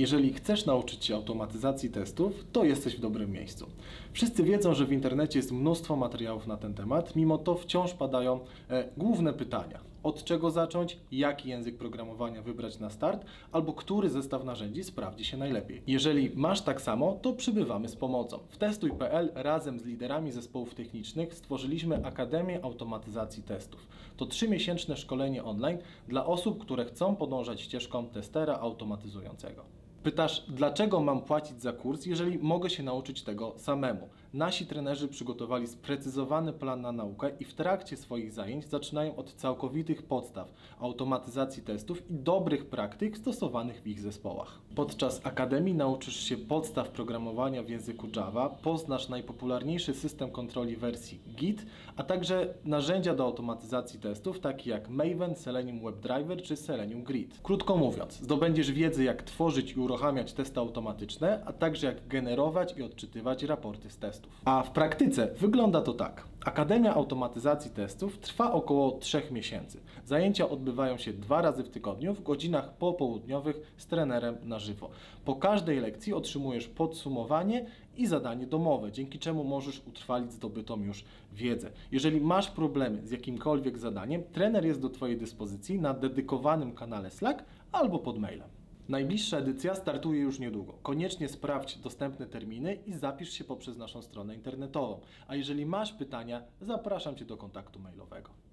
Jeżeli chcesz nauczyć się automatyzacji testów, to jesteś w dobrym miejscu. Wszyscy wiedzą, że w internecie jest mnóstwo materiałów na ten temat, mimo to wciąż padają główne pytania. Od czego zacząć, jaki język programowania wybrać na start, albo który zestaw narzędzi sprawdzi się najlepiej. Jeżeli masz tak samo, to przybywamy z pomocą. W testuj.pl razem z liderami zespołów technicznych stworzyliśmy Akademię Automatyzacji Testów. To 3-miesięczne szkolenie online dla osób, które chcą podążać ścieżką testera automatyzującego. Pytasz, dlaczego mam płacić za kurs, jeżeli mogę się nauczyć tego samemu? Nasi trenerzy przygotowali sprecyzowany plan na naukę i w trakcie swoich zajęć zaczynają od całkowitych podstaw automatyzacji testów i dobrych praktyk stosowanych w ich zespołach. Podczas Akademii nauczysz się podstaw programowania w języku Java, poznasz najpopularniejszy system kontroli wersji Git, a także narzędzia do automatyzacji testów, takie jak Maven, Selenium WebDriver czy Selenium Grid. Krótko mówiąc, zdobędziesz wiedzę, jak tworzyć i uruchamiać testy automatyczne, a także jak generować i odczytywać raporty z testów. A w praktyce wygląda to tak. Akademia Automatyzacji Testów trwa około 3 miesięcy. Zajęcia odbywają się 2 razy w tygodniu w godzinach popołudniowych z trenerem na żywo. Po każdej lekcji otrzymujesz podsumowanie i zadanie domowe, dzięki czemu możesz utrwalić zdobytą już wiedzę. Jeżeli masz problemy z jakimkolwiek zadaniem, trener jest do Twojej dyspozycji na dedykowanym kanale Slack albo pod mailem. Najbliższa edycja startuje już niedługo. Koniecznie sprawdź dostępne terminy i zapisz się poprzez naszą stronę internetową. A jeżeli masz pytania, zapraszam Cię do kontaktu mailowego.